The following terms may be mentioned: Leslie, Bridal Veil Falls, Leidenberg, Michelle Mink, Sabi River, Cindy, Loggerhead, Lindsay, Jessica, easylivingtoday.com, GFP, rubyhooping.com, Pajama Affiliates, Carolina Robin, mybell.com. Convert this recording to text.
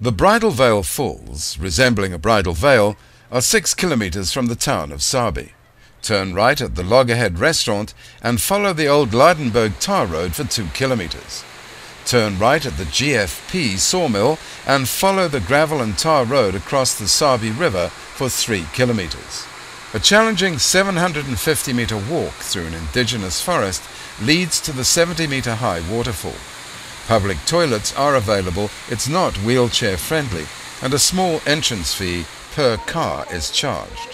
The Bridal Veil Falls, resembling a bridal veil, are 6 kilometers from the town of Sabi. Turn right at the Loggerhead restaurant and follow the old Leidenberg tar road for 2 kilometers. Turn right at the GFP sawmill and follow the gravel and tar road across the Sabi River for 3 kilometers. A challenging 750-meter walk through an indigenous forest leads to the 70-meter high waterfall. Public toilets are available, it's not wheelchair friendly, and a small entrance fee per car is charged.